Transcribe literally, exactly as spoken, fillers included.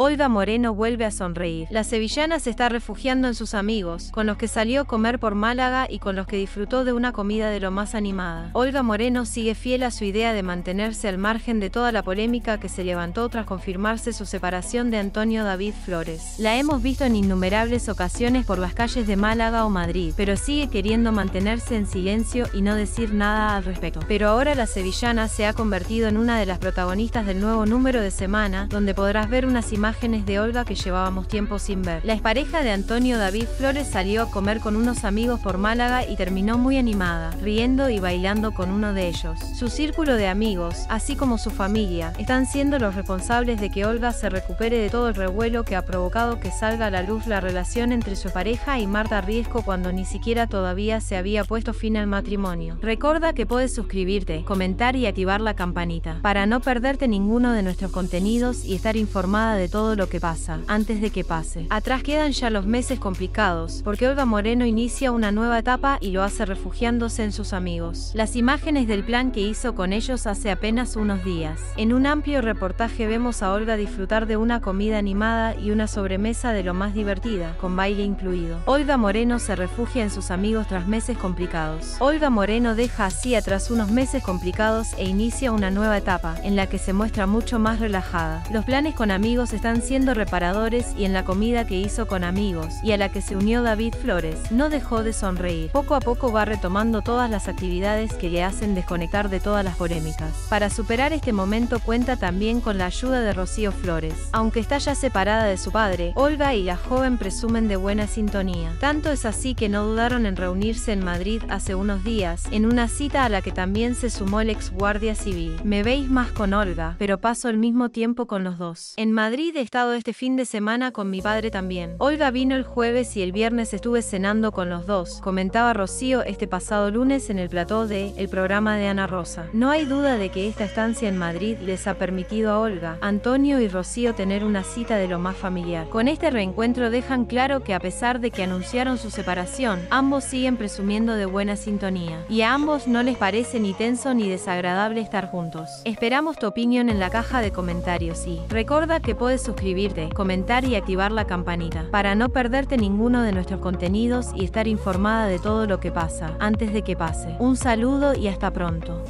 Olga Moreno vuelve a sonreír. La sevillana se está refugiando en sus amigos, con los que salió a comer por Málaga y con los que disfrutó de una comida de lo más animada. Olga Moreno sigue fiel a su idea de mantenerse al margen de toda la polémica que se levantó tras confirmarse su separación de Antonio David Flores. La hemos visto en innumerables ocasiones por las calles de Málaga o Madrid, pero sigue queriendo mantenerse en silencio y no decir nada al respecto. Pero ahora la sevillana se ha convertido en una de las protagonistas del nuevo número de Semana, donde podrás ver unas imágenes imágenes de Olga que llevábamos tiempo sin ver. La expareja de Antonio David Flores salió a comer con unos amigos por Málaga y terminó muy animada, riendo y bailando con uno de ellos. Su círculo de amigos, así como su familia, están siendo los responsables de que Olga se recupere de todo el revuelo que ha provocado que salga a la luz la relación entre su pareja y Marta Riesco cuando ni siquiera todavía se había puesto fin al matrimonio. Recuerda que puedes suscribirte, comentar y activar la campanita para no perderte ninguno de nuestros contenidos y estar informada de todo todo lo que pasa, antes de que pase. Atrás quedan ya los meses complicados, porque Olga Moreno inicia una nueva etapa y lo hace refugiándose en sus amigos. Las imágenes del plan que hizo con ellos hace apenas unos días. En un amplio reportaje vemos a Olga disfrutar de una comida animada y una sobremesa de lo más divertida, con baile incluido. Olga Moreno se refugia en sus amigos tras meses complicados. Olga Moreno deja así atrás unos meses complicados e inicia una nueva etapa, en la que se muestra mucho más relajada. Los planes con amigos están Están siendo reparadores y en la comida que hizo con amigos y a la que se unió David Flores, no dejó de sonreír. Poco a poco va retomando todas las actividades que le hacen desconectar de todas las polémicas. Para superar este momento cuenta también con la ayuda de Rocío Flores. Aunque está ya separada de su padre, Olga y la joven presumen de buena sintonía. Tanto es así que no dudaron en reunirse en Madrid hace unos días, en una cita a la que también se sumó el ex guardia civil. Me veis más con Olga, pero paso el mismo tiempo con los dos. En Madrid he estado este fin de semana con mi padre también. Olga vino el jueves y el viernes estuve cenando con los dos, comentaba Rocío este pasado lunes en el plató de El Programa de Ana Rosa. No hay duda de que esta estancia en Madrid les ha permitido a Olga, Antonio y Rocío tener una cita de lo más familiar. Con este reencuentro dejan claro que a pesar de que anunciaron su separación, ambos siguen presumiendo de buena sintonía. Y a ambos no les parece ni tenso ni desagradable estar juntos. Esperamos tu opinión en la caja de comentarios y recuerda que puedes suscribirte, comentar y activar la campanita para no perderte ninguno de nuestros contenidos y estar informada de todo lo que pasa antes de que pase. Un saludo y hasta pronto.